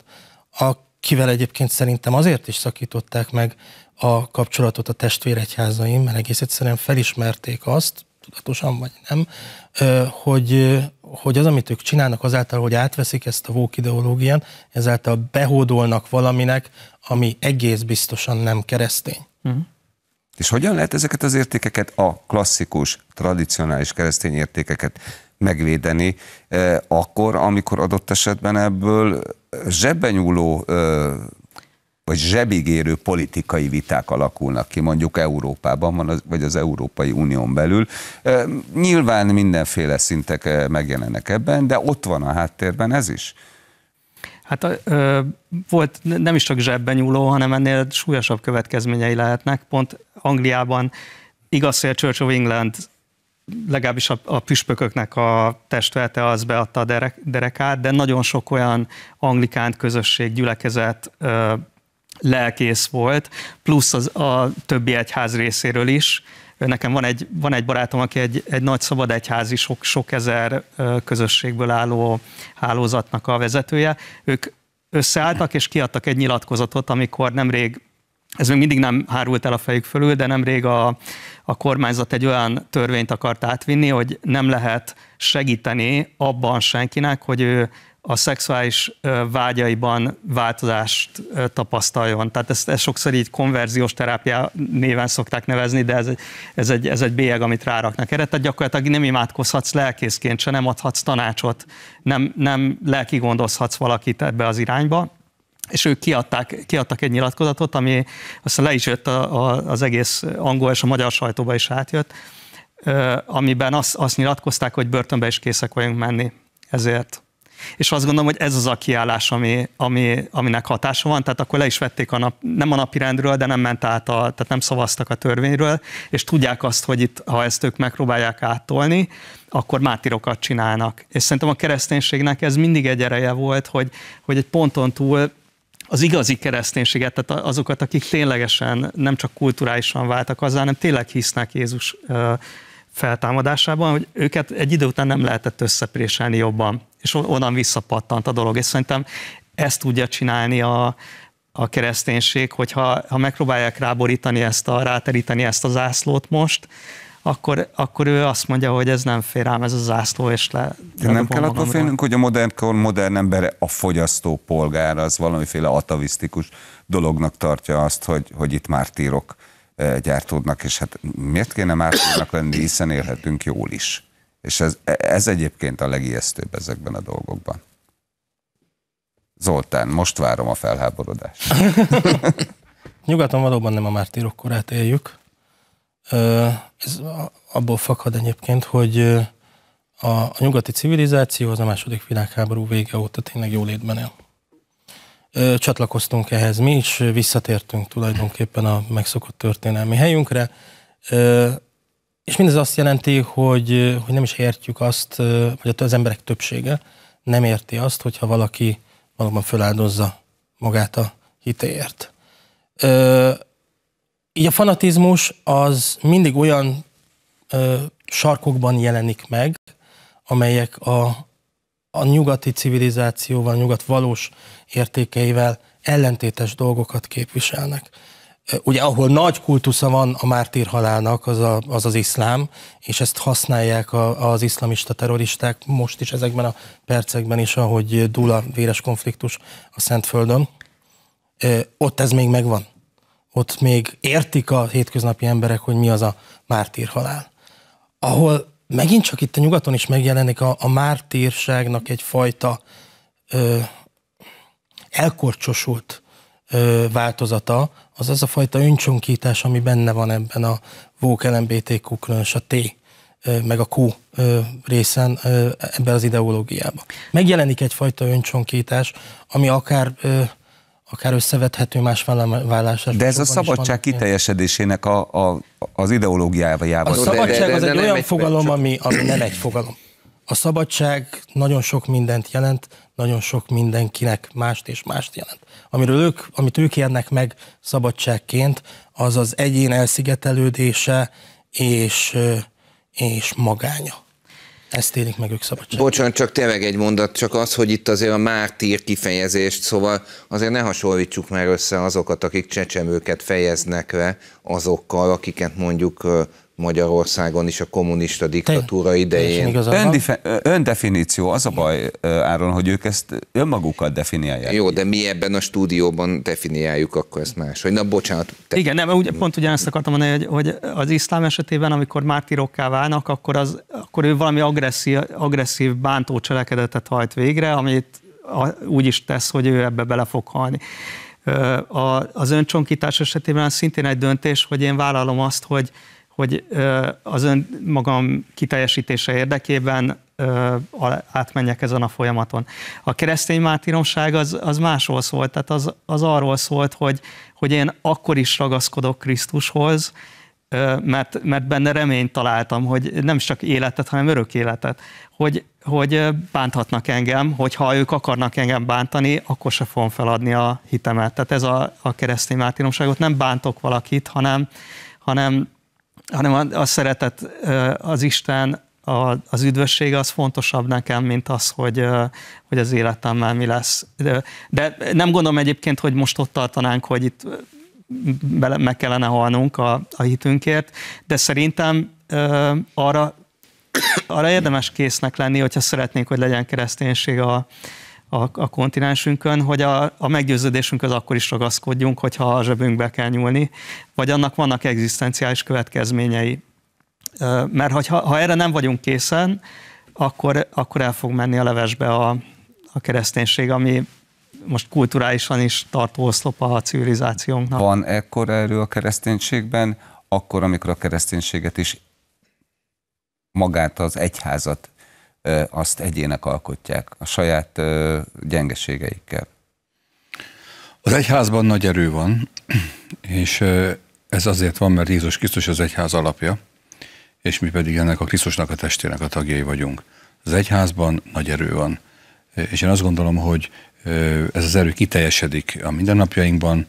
akivel egyébként szerintem azért is szakították meg a kapcsolatot a testvéregyházaim, mert egész egyszerűen felismerték azt, tudatosan vagy nem, hogy, hogy az, amit ők csinálnak azáltal, hogy átveszik ezt a woke ideológián, ezáltal behódolnak valaminek, ami egész biztosan nem keresztény. Mm. És hogyan lehet ezeket az értékeket, a klasszikus, tradicionális keresztény értékeket megvédeni, eh, akkor, amikor adott esetben ebből zsebben nyúló eh, vagy zsebigérő politikai viták alakulnak ki, mondjuk Európában, vagy az Európai Unión belül. Nyilván mindenféle szintek megjelennek ebben, de ott van a háttérben ez is. Hát ö, volt nem is csak zsebben nyúló, hanem ennél súlyosabb következményei lehetnek. Pont Angliában igaz, hogy a Church of England, legalábbis a, a püspököknek a testülete az beadta a derek, derekát, de nagyon sok olyan anglikán közösség, gyülekezet, ö, lelkész volt, plusz az, a többi egyház részéről is. Nekem van egy, van egy barátom, aki egy, egy nagy szabad egyházi, sok, sok ezer közösségből álló hálózatnak a vezetője. Ők összeálltak és kiadtak egy nyilatkozatot, amikor nemrég, ez még mindig nem hárult el a fejük fölül, de nemrég a, a kormányzat egy olyan törvényt akart átvinni, hogy nem lehet segíteni abban senkinek, hogy ő a szexuális vágyaiban változást tapasztaljon. Tehát ezt, ezt sokszor így konverziós terápia néven szokták nevezni, de ez, ez, egy, ez egy bélyeg, amit ráraknak erre. Tehát gyakorlatilag nem imádkozhatsz lelkészként se, nem adhatsz tanácsot, nem, nem lelki gondolkozhatsz valakit ebbe az irányba. és ők kiadták, kiadtak egy nyilatkozatot, ami aztán le is jött a, a, az egész angol és a magyar sajtóba is átjött, amiben azt, azt nyilatkozták, hogy börtönbe is készek vagyunk menni ezért. És azt gondolom, hogy ez az a kiállás, ami, ami, aminek hatása van, tehát akkor le is vették a nap, nem a napirendről, de nem ment át, a, tehát nem szavaztak a törvényről, és tudják azt, hogy itt, ha ezt ők megpróbálják áttolni, akkor mátírokat csinálnak. És szerintem a kereszténységnek ez mindig egy ereje volt, hogy, hogy egy ponton túl az igazi kereszténységet, tehát azokat, akik ténylegesen nem csak kulturálisan váltak azzá, hanem tényleg hisznek Jézus feltámadásában, hogy őket egy idő után nem lehetett összepréselni jobban, és onnan visszapattant a dolog, és szerintem ezt tudja csinálni a, a kereszténység, hogyha ha megpróbálják ráborítani ezt, a, ráteríteni ezt a zászlót most, akkor, akkor ő azt mondja, hogy ez nem fér rám, ez a zászló, és le... le nem kell attól félnünk, hogy a modern kor modern ember, a fogyasztó polgár, az valamiféle atavisztikus dolognak tartja azt, hogy, hogy itt mártírok gyártódnak, és hát miért kéne mártírnak lenni, hiszen élhetünk jól is. És ez, ez egyébként a legijesztőbb ezekben a dolgokban. Zoltán, most várom a felháborodást. Nyugaton valóban nem a mártírok korát éljük. Ez abból fakad egyébként, hogy a nyugati civilizáció az a második világháború vége óta tényleg jólétben él. Csatlakoztunk ehhez mi is, visszatértünk tulajdonképpen a megszokott történelmi helyünkre, és mindez azt jelenti, hogy, hogy nem is értjük azt, vagy az emberek többsége nem érti azt, hogyha valaki valóban feláldozza magát a hitéért. Így a fanatizmus az mindig olyan sarkokban jelenik meg, amelyek a, a nyugati civilizációval, a nyugat valós értékeivel ellentétes dolgokat képviselnek. Ugye, ahol nagy kultusza van a mártírhalálnak, az, a, az az iszlám, és ezt használják a, az iszlamista terroristák most is ezekben a percekben is, ahogy dúl a véres konfliktus a Szentföldön. Ott ez még megvan. Ott még értik a hétköznapi emberek, hogy mi az a mártírhalál. Ahol megint csak itt a nyugaton is megjelenik a, a mártírságnak egyfajta ö, elkorcsosult ö, változata, az az a fajta öncsonkítás, ami benne van ebben a woke el em bé té kú, különös a T, meg a Q részen ebben az ideológiában. Megjelenik egyfajta öncsonkítás, ami akár, akár összevethető más vállásra. De ez a szabadság kiteljesedésének a, a, az ideológiájával. A szabadság az egy olyan fogalom, ami, ami nem egy fogalom. A szabadság nagyon sok mindent jelent, nagyon sok mindenkinek mást és mást jelent. Amiről ők, amit ők érnek meg szabadságként, az az egyén elszigetelődése és, és magánya. Ezt élik meg ők szabadságként. Bocsánat, csak tényleg egy mondat, csak az, hogy itt azért a mártír kifejezést, szóval azért ne hasonlítsuk már össze azokat, akik csecsemőket fejeznek le, azokkal, akiket mondjuk Magyarországon is a kommunista diktatúra idején. Öndefiníció, az a baj, Áron, hogy ők ezt önmagukat definiálják. Jó, de mi ebben a stúdióban definiáljuk akkor ezt más. Hogy na, bocsánat. Te... Igen, nem, ugye, pont ugyanezt akartam mondani, hogy, hogy az iszlám esetében, amikor mártírokká válnak, akkor, az, akkor ő valami agresszív, agresszív bántó cselekedetet hajt végre, amit úgy is tesz, hogy ő ebbe bele fog halni. A, az öncsonkítás esetében szintén egy döntés, hogy én vállalom azt, hogy hogy az ön magam kiteljesítése érdekében átmenjek ezen a folyamaton. A keresztény mártíromság az, az másról szólt, tehát az, az arról szólt, hogy, hogy én akkor is ragaszkodok Krisztushoz, mert, mert benne reményt találtam, hogy nem csak életet, hanem örök életet, hogy, hogy bánthatnak engem, hogy ha ők akarnak engem bántani, akkor se fogom feladni a hitemet. Tehát ez a, a keresztény mártíromságot, nem bántok valakit, hanem, hanem hanem a, a szeretet, az Isten, a, az üdvösség az fontosabb nekem, mint az, hogy, hogy az életemmel mi lesz. De, de nem gondolom egyébként, hogy most ott tartanánk, hogy itt bele, meg kellene halnunk a, a hitünkért, de szerintem arra, arra érdemes késznek lenni, hogyha szeretnénk, hogy legyen kereszténység a A, a kontinensünkön, hogy a, a meggyőződésünk az akkor is ragaszkodjunk, hogyha a zsebünkbe kell nyúlni, vagy annak vannak egzisztenciális következményei. Mert hogyha, ha erre nem vagyunk készen, akkor, akkor el fog menni a levesbe a, a kereszténység, ami most kulturálisan is tartó oszlop a civilizációnknak. Van ekkor erő a kereszténységben, akkor, amikor a kereszténységet is magát az egyházat, azt egyének alkotják a saját gyengeségeikkel. Az egyházban nagy erő van, és ez azért van, mert Jézus Krisztus az egyház alapja, és mi pedig ennek a Krisztusnak a testének a tagjai vagyunk. Az egyházban nagy erő van, és én azt gondolom, hogy ez az erő kiteljesedik a mindennapjainkban,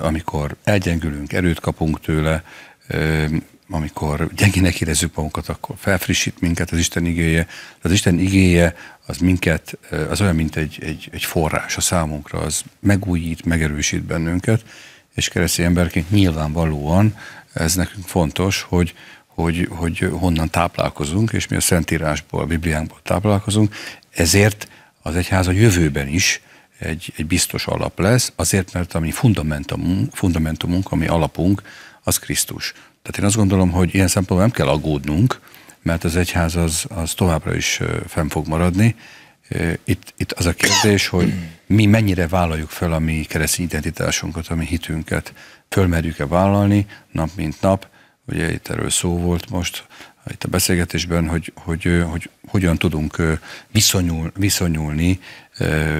amikor elgyengülünk, erőt kapunk tőle, amikor gyengének érezzük magunkat, akkor felfrissít minket az Isten igéje. Az Isten igéje az minket, az olyan, mint egy, egy, egy forrás a számunkra, az megújít, megerősít bennünket, és keresztény emberként nyilvánvalóan ez nekünk fontos, hogy, hogy, hogy honnan táplálkozunk, és mi a Szentírásból, a Bibliánkból táplálkozunk, ezért az egyház a jövőben is egy, egy biztos alap lesz, azért, mert a mi fundamentumunk, fundamentumunk, a mi alapunk, az Krisztus. Tehát én azt gondolom, hogy ilyen szempontból nem kell aggódnunk, mert az egyház az, az továbbra is fenn fog maradni. Itt, itt az a kérdés, hogy mi mennyire vállaljuk fel a mi keresztény identitásunkat, a mi hitünket. Fölmerjük-e vállalni nap mint nap? Ugye itt erről szó volt most itt a beszélgetésben, hogy, hogy, hogy, hogy hogyan tudunk viszonyul, viszonyulni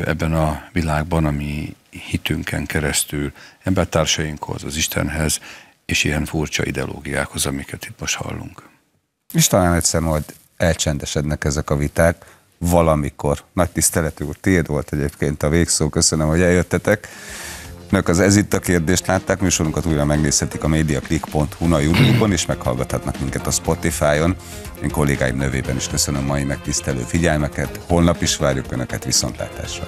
ebben a világban a mi hitünken keresztül embertársainkhoz, az Istenhez, és ilyen furcsa ideológiákhoz, amiket itt most hallunk. És talán egyszer majd elcsendesednek ezek a viták valamikor. Nagy tiszteletű úr, tiéd volt egyébként a végszó, köszönöm, hogy eljöttetek. Önök az Ez itt a kérdést látták, műsorunkat újra megnézhetik a mediaclick pont hu-n, a YouTube-on, és meghallgathatnak minket a Spotify-on. Én kollégáim nevében is köszönöm mai megtisztelő figyelmeket, holnap is várjuk Önöket, viszontlátásra!